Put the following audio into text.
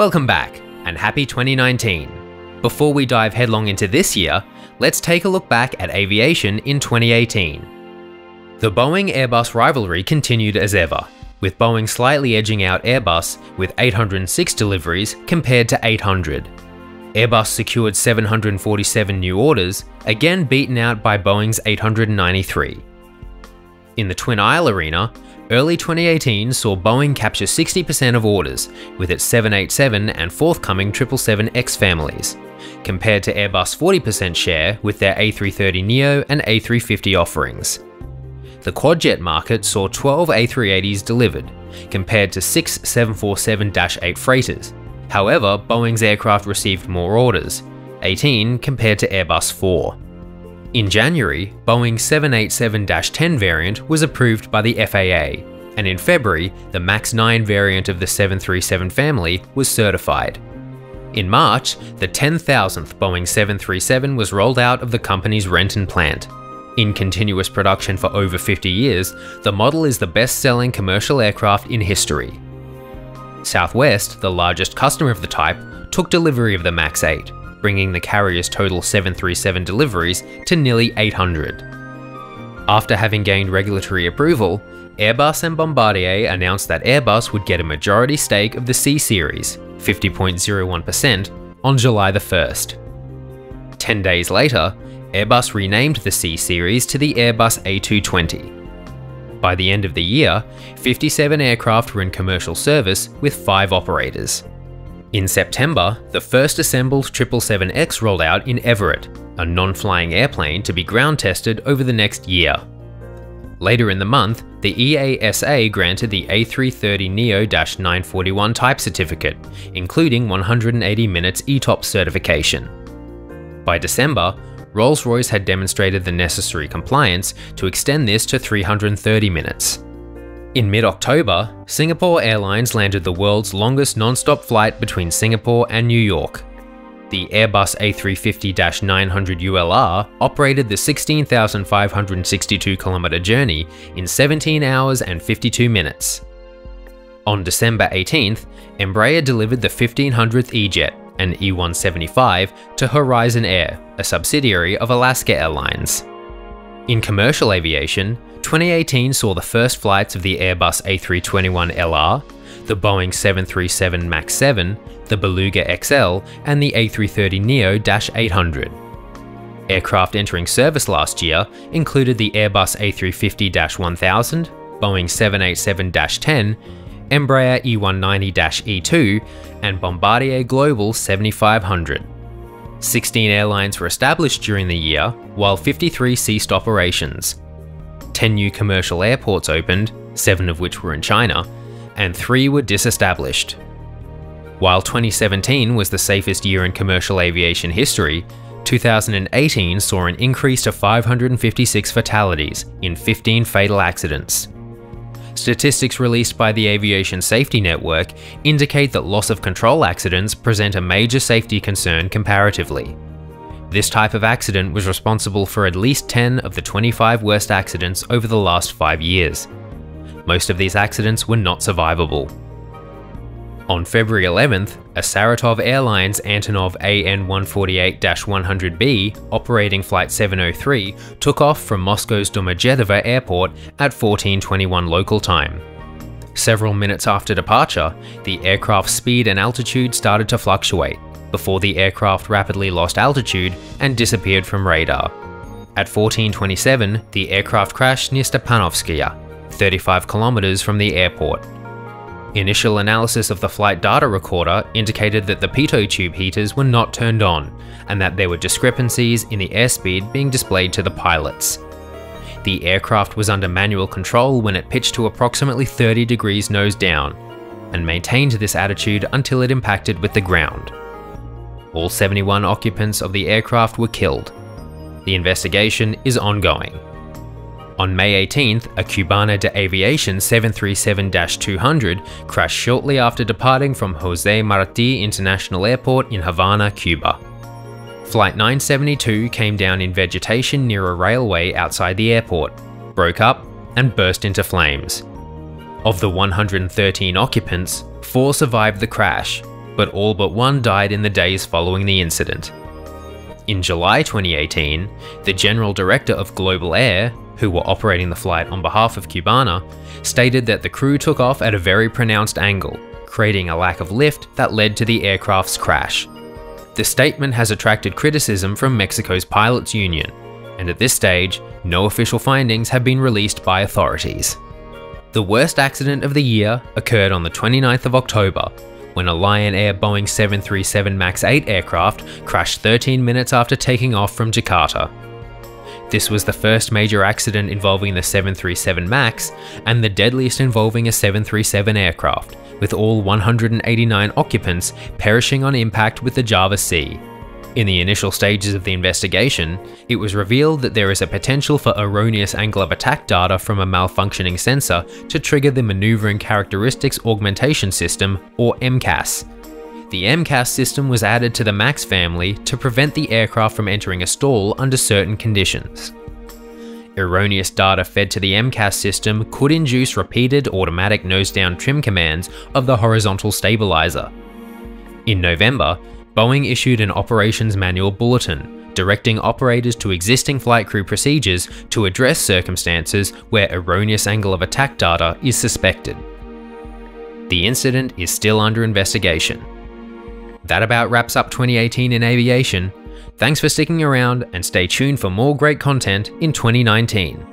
Welcome back, and happy 2019. Before we dive headlong into this year, let's take a look back at aviation in 2018. The Boeing-Airbus rivalry continued as ever, with Boeing slightly edging out Airbus with 806 deliveries compared to 800. Airbus secured 747 new orders, again beaten out by Boeing's 893. In the Twin Isle arena, early 2018 saw Boeing capture 60% of orders with its 787 and forthcoming 777X families, compared to Airbus' 40% share with their A330neo and A350 offerings. The quadjet market saw 12 A380s delivered, compared to 6 747-8 freighters. However, Boeing's aircraft received more orders, 18 compared to Airbus 4. In January, Boeing's 787-10 variant was approved by the FAA, and in February, the MAX 9 variant of the 737 family was certified. In March, the 10,000th Boeing 737 was rolled out of the company's Renton plant. In continuous production for over 50 years, the model is the best-selling commercial aircraft in history. Southwest, the largest customer of the type, took delivery of the MAX 8, bringing the carrier's total 737 deliveries to nearly 800. After having gained regulatory approval, Airbus and Bombardier announced that Airbus would get a majority stake of the C-Series, 50.01%, on July the 1st. 10 days later, Airbus renamed the C-Series to the Airbus A220. By the end of the year, 57 aircraft were in commercial service with 5 operators. In September, the first assembled 777X rolled out in Everett, a non-flying airplane to be ground tested over the next year. Later in the month, the EASA granted the A330neo-941 type certificate, including 180 minutes ETOPS certification. By December, Rolls-Royce had demonstrated the necessary compliance to extend this to 330 minutes. In mid-October, Singapore Airlines landed the world's longest non-stop flight between Singapore and New York. The Airbus A350-900 ULR operated the 16,562-kilometer journey in 17 hours and 52 minutes. On December 18th, Embraer delivered the 1,500th E-Jet and E175 to Horizon Air, a subsidiary of Alaska Airlines. In commercial aviation, 2018 saw the first flights of the Airbus A321LR, the Boeing 737 MAX 7, the Beluga XL, and the A330neo-800. Aircraft entering service last year included the Airbus A350-1000, Boeing 787-10, Embraer E190-E2, and Bombardier Global 7500. 16 airlines were established during the year, while 53 ceased operations. 10 new commercial airports opened, 7 of which were in China, and 3 were disestablished. While 2017 was the safest year in commercial aviation history, 2018 saw an increase to 556 fatalities in 15 fatal accidents. Statistics released by the Aviation Safety Network indicate that loss of control accidents present a major safety concern comparatively. This type of accident was responsible for at least 10 of the 25 worst accidents over the last 5 years. Most of these accidents were not survivable. On February 11th, a Saratov Airlines Antonov AN148-100B operating Flight 703 took off from Moscow's Domodedovo airport at 14:21 local time. Several minutes after departure, the aircraft's speed and altitude started to fluctuate, before the aircraft rapidly lost altitude and disappeared from radar. At 14:27, the aircraft crashed near Stepanovskaya, 35 kilometers from the airport. Initial analysis of the flight data recorder indicated that the pitot tube heaters were not turned on, and that there were discrepancies in the airspeed being displayed to the pilots. The aircraft was under manual control when it pitched to approximately 30 degrees nose down, and maintained this attitude until it impacted with the ground. All 71 occupants of the aircraft were killed. The investigation is ongoing. On May 18th, a Cubana de Aviación 737-200 crashed shortly after departing from Jose Martí International Airport in Havana, Cuba. Flight 972 came down in vegetation near a railway outside the airport, broke up, and burst into flames. Of the 113 occupants, 4 survived the crash, but all but one died in the days following the incident. In July 2018, the General Director of Global Air, who were operating the flight on behalf of Cubana, stated that the crew took off at a very pronounced angle, creating a lack of lift that led to the aircraft's crash. The statement has attracted criticism from Mexico's pilots' union, and at this stage, no official findings have been released by authorities. The worst accident of the year occurred on the 29th of October, when a Lion Air Boeing 737 MAX 8 aircraft crashed 13 minutes after taking off from Jakarta. This was the first major accident involving the 737 MAX, and the deadliest involving a 737 aircraft, with all 189 occupants perishing on impact with the Java Sea. In the initial stages of the investigation, it was revealed that there is a potential for erroneous angle of attack data from a malfunctioning sensor to trigger the Maneuvering Characteristics Augmentation System, or MCAS. The MCAS system was added to the MAX family to prevent the aircraft from entering a stall under certain conditions. Erroneous data fed to the MCAS system could induce repeated automatic nose-down trim commands of the horizontal stabilizer. In November, Boeing issued an operations manual bulletin, directing operators to existing flight crew procedures to address circumstances where erroneous angle of attack data is suspected. The incident is still under investigation. That about wraps up 2018 in aviation. Thanks for sticking around and stay tuned for more great content in 2019.